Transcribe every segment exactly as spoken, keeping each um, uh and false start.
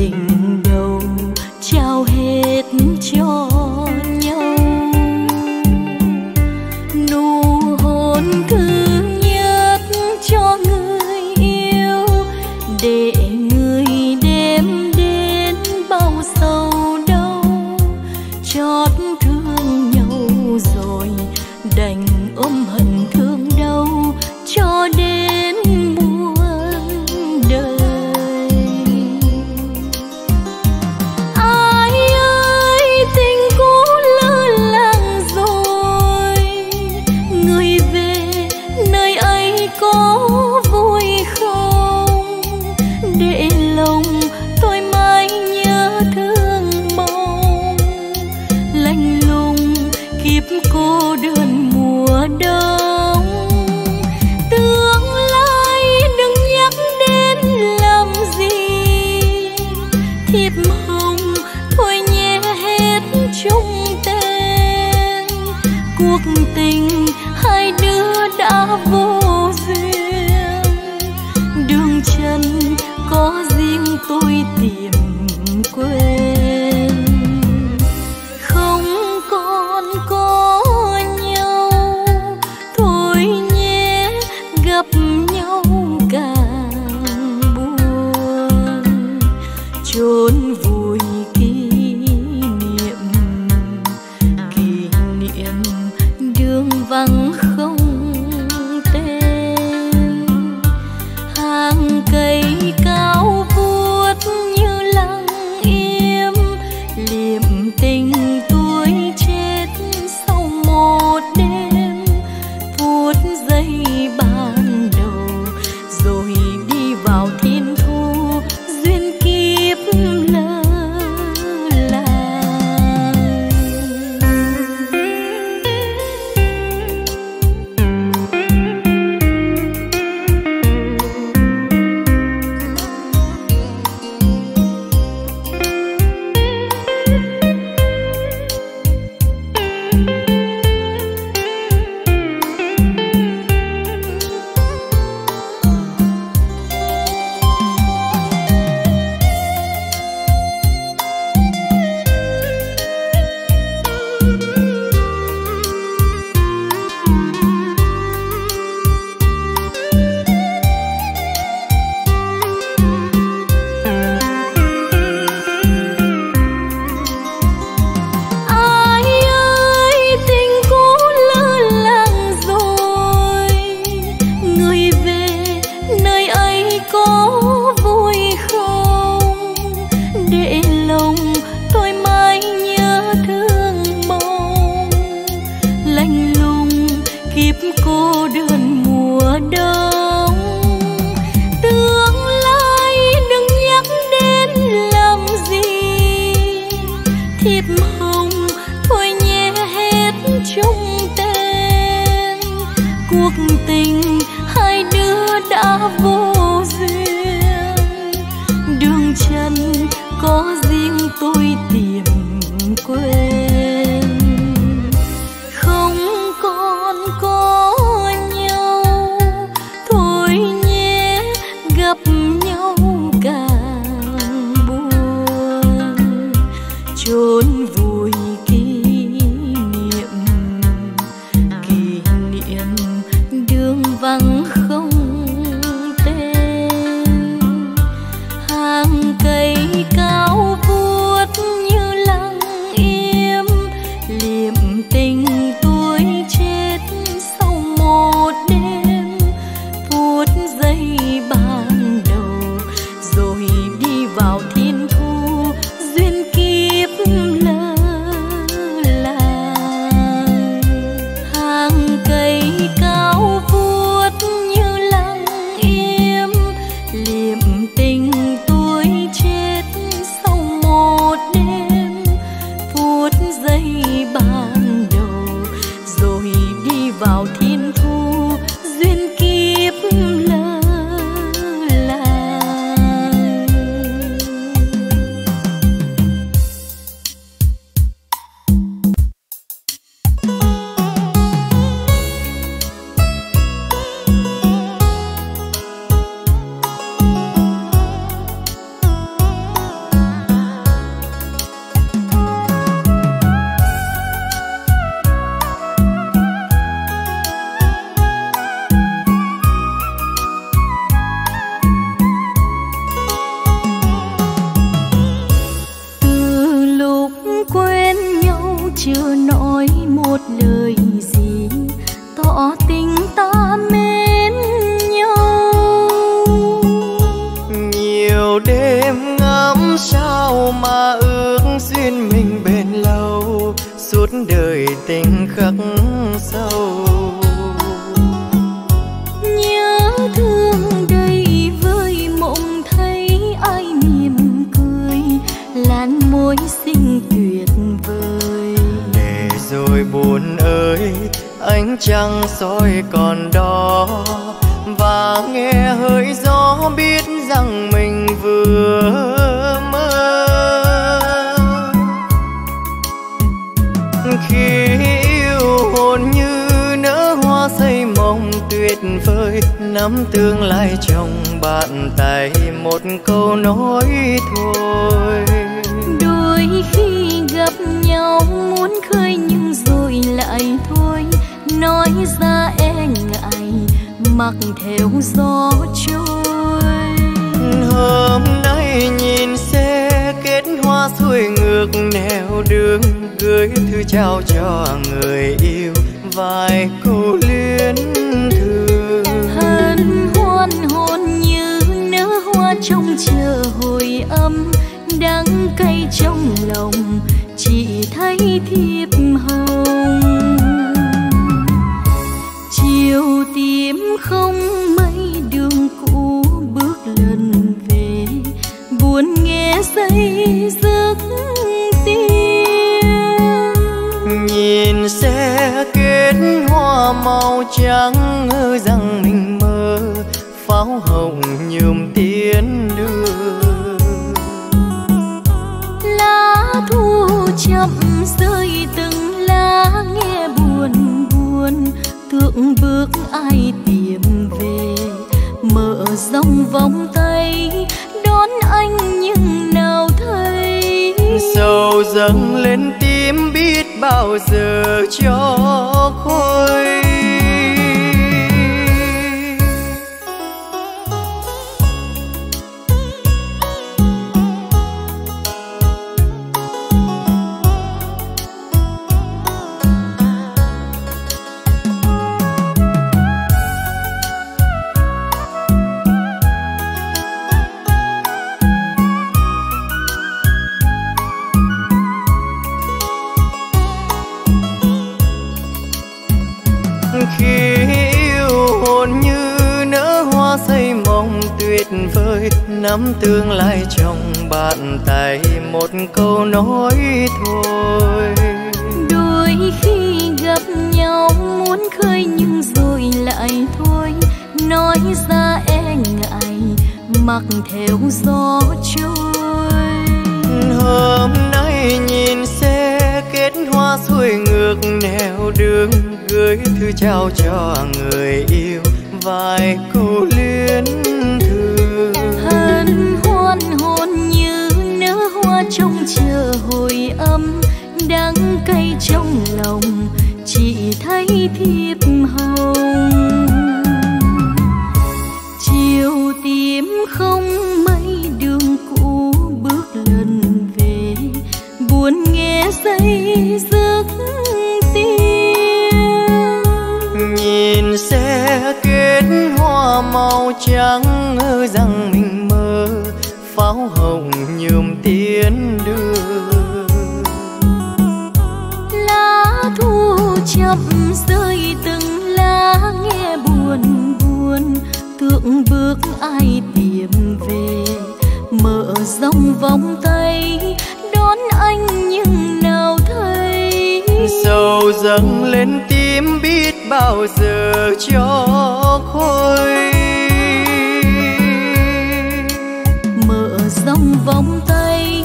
tình đầu trao hết cho nhau, nụ hôn cứ nhất cho người yêu để người đêm đến bao sầu đau. Chót thương nhau rồi đành ôm hận thương đau cho đến vô duyên. Đường chân có riêng tôi tìm quên, không còn có nhau. Thôi nhé, gặp nhau càng buồn, chốn vui kỷ niệm, kỷ niệm đường vắng không cây cao vuốt như lăng im liệm tình tôi chết sau một đêm phút giây ban đầu rồi đi vào thiên thu duyên kiếp lỡ làng. Cây cao vuốt sao mà ước duyên mình bền lâu, suốt đời tình khắc sâu. Nhớ thương đây với mộng thấy ai mỉm cười, làn môi xinh tuyệt vời. Để rồi buồn ơi, ánh trăng soi còn đó, và nghe hơi gió biết rằng mình vừa mơ. Khi yêu hồn như nở hoa say mộng tuyệt vời, nắm tương lai trong bàn tay một câu nói thôi. Đôi khi gặp nhau muốn khơi nhưng rồi lại thôi, nói ra e ngại mặc theo gió trôi. Hôm nay nhìn xe kết hoa xuôi ngược nẻo đường, gửi thư trao cho người yêu vài câu luyến thương. Hân hoan hồn như nở hoa trong chờ hồi âm, đắng cay trong lòng chỉ thấy thiếp hồng. Chiều tím không mấy đường cũ bước lần về, buồn nghe say giấc tiếng. Nhìn xe kết hoa màu trắng, ngỡ rằng mình mơ pháo hồng nhuộm tiến đưa. Lá thu chậm rơi từng lá nghe buồn buồn, thượng bước ai tìm về, mở rộng vòng tay đón anh nhưng nào thấy. Sầu dâng lên tim biết bao giờ cho khôi. Khi yêu hồn như nở hoa say mộng tuyệt vời, nắm tương lai trong bàn tay một câu nói thôi. Đôi khi gặp nhau muốn khơi nhưng rồi lại thôi, nói ra e ngại mặc theo gió trôi. Hôm nay nhìn xe kết hoa xuôi ngược nẻo đường, gửi thư trao cho người yêu vài câu luyến thương. Hân hoan hồn như nở hoa trong chờ hồi âm, đắng cay trong lòng chỉ thấy thiếp hồng. Chiều tím không mấy đường cũ bước lần về, buồn nghe say giấc tiếng. Nhìn xe kết hoa màu trắng, ngỡ rằng mình mơ pháo hồng nhuộm tiến đưa. Lá thu chậm rơi từng lá nghe buồn buồn, thượng bước ai tìm về, mở rộng vòng tay đón anh nhưng nào thấy. Sầu dâng lên tim biết bao giờ cho khôi. Mở rộng vòng tay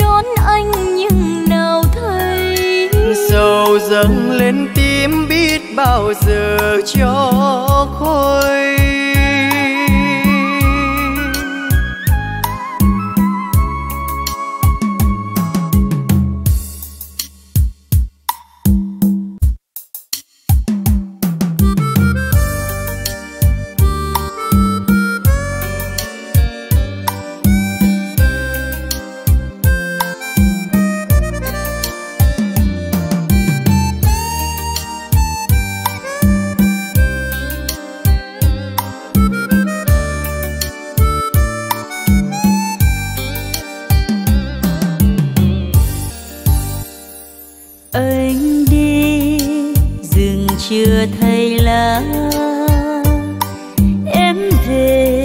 đón anh nhưng nào thấy. Sầu dâng lên tim biết bao giờ cho khôi. chưa thấy lá, em về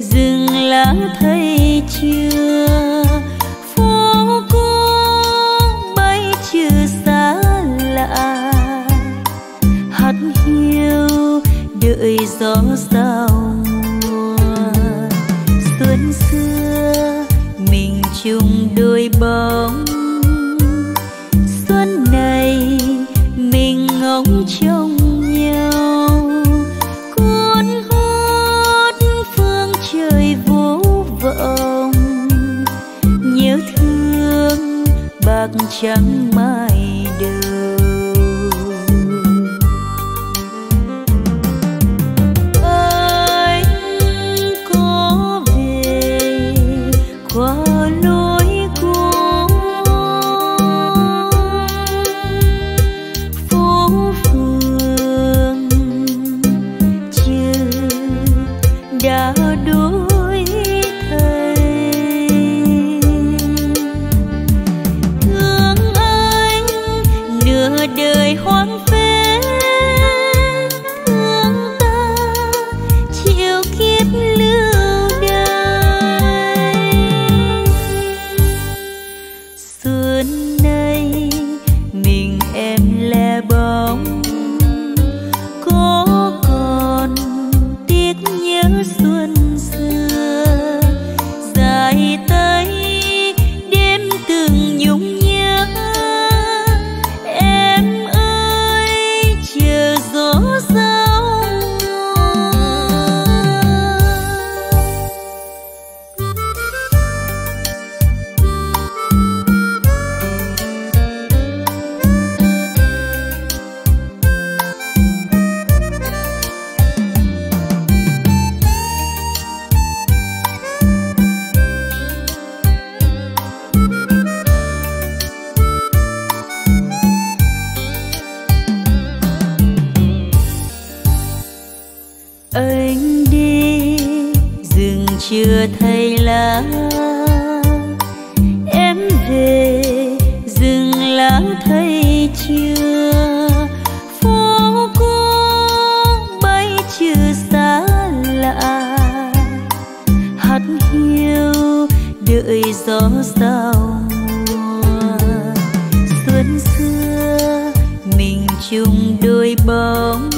rừng lá thấy chưa, phố cũ bay chưa xa lạ, hạt hiu đợi gió giao mùa xuân xưa mình chung đôi bóng. Trong nhau cuốn hút phương trời vô vọng, nhớ thương bạc trắng mai đầu. Anh có về qua lối cũ, chưa thấy lá, em về rừng lá thấy chưa, phố cũ bay chưa xa lạ, hạt hiu đợi gió giao mùa xuân xưa mình chung đôi bóng.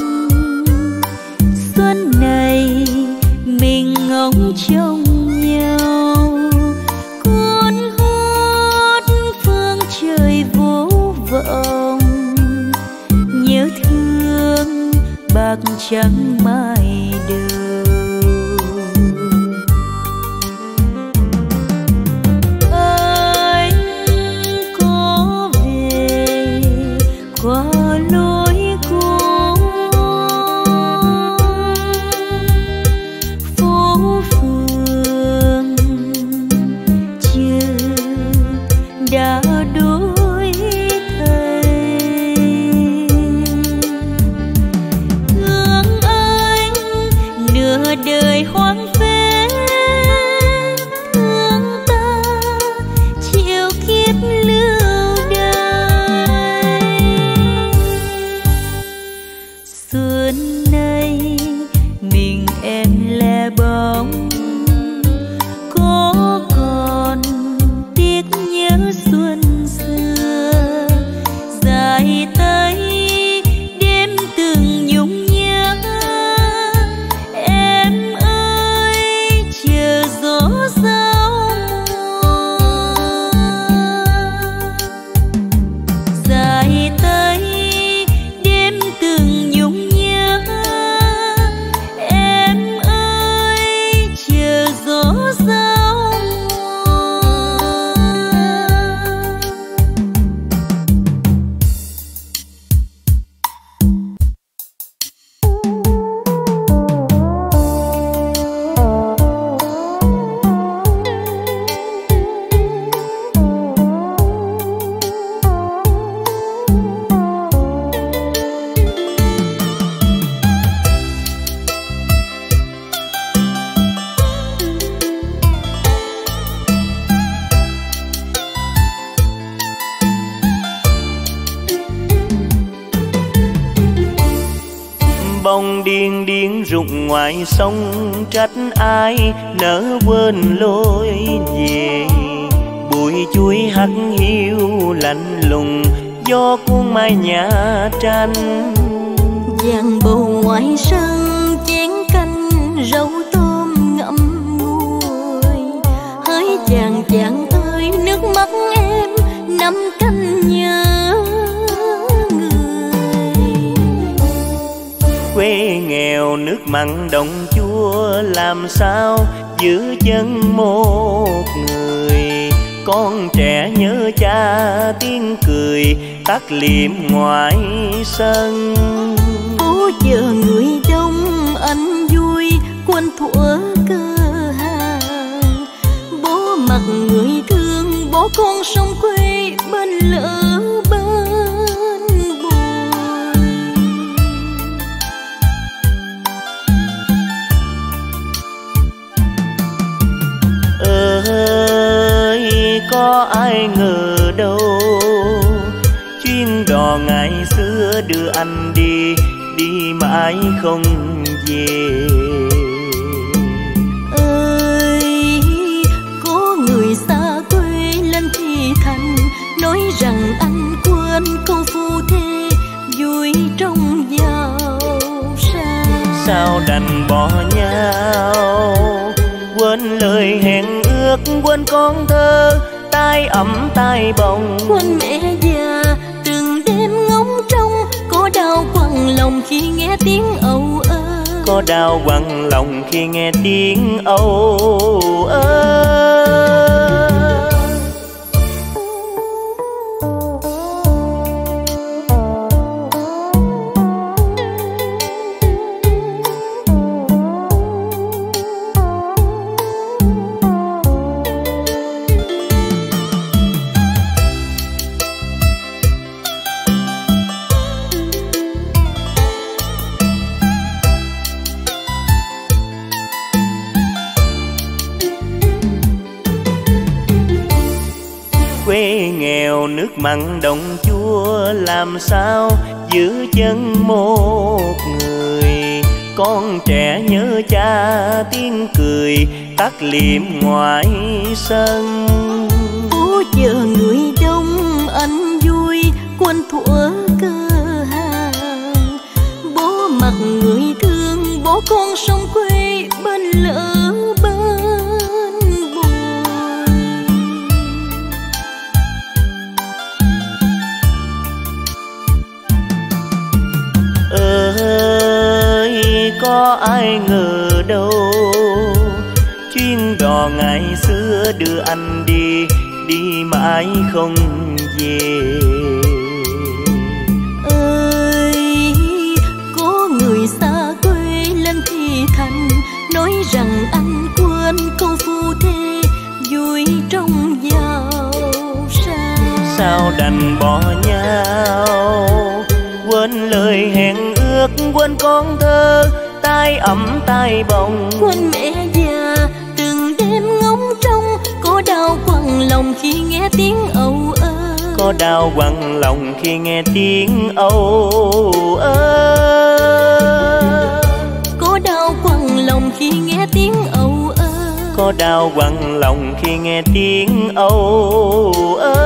Xuân này mình ngóng trông nhau cuốn hút phương trời vô vọng, nhớ thương bạc trắng mai đầu. Anh có về qua lối ngoài sông trách ai nỡ quên lối về. Bụi chuối hắt hiu lạnh lùng do cuốn mai nhà tranh. Giang bầu ngoài sân chén canh rau tôm ngậm ngùi. Hỡi chàng chàng ơi nước mắt em năm canh nhớ người. Quê nghèo nước mặn đồng chua làm sao giữ chân một người. Con trẻ nhớ cha tiếng cười tắt liệm ngoài sân. Chờ người đông anh vui quên thuở cơ hàng. Bố mặt người thương bố con sông quê bên lỡ bên bồi. Ơi có ai ngờ đâu chuyến đò ngày xưa đưa anh đi đi mãi không về. Ơi có người xa quê lên thì thành nói rằng anh quên câu phu thê vui trong giàu sang. Sao đành bỏ nhau quên lời hẹn ước quên con thơ tay ấm tay bồng. Quên mẹ già từng đêm ngóng trông có đau quặn lòng khi nghe tiếng âu ơ. Có đau quặn lòng khi nghe tiếng âu ơ. Nước mặn đồng chua làm sao giữ chân một người. Con trẻ nhớ cha tiếng cười tắt liệm ngoài sân. Bố chờ người đông anh vui quên thuở cơ hàng. Bố mặt người thương bố con sông quê bên lỡ bên. Ơi có ai ngờ đâu chuyến đò ngày xưa đưa anh đi đi mãi không về. Ơi có người xa quê lên thì thành nói rằng anh quên câu phu thê vui trong giàu sang. Sao đành bỏ nhau quên lời hẹn ước quên con thơ tay ấm tay bồng. Quên mẹ già từng đêm ngóng trông có đau quặn lòng khi nghe tiếng âu ơ. Có đau quặn lòng khi nghe tiếng âu ơ. Có đau quặn lòng khi nghe tiếng âu ơ. Có đau quặn lòng khi nghe tiếng âu ơ.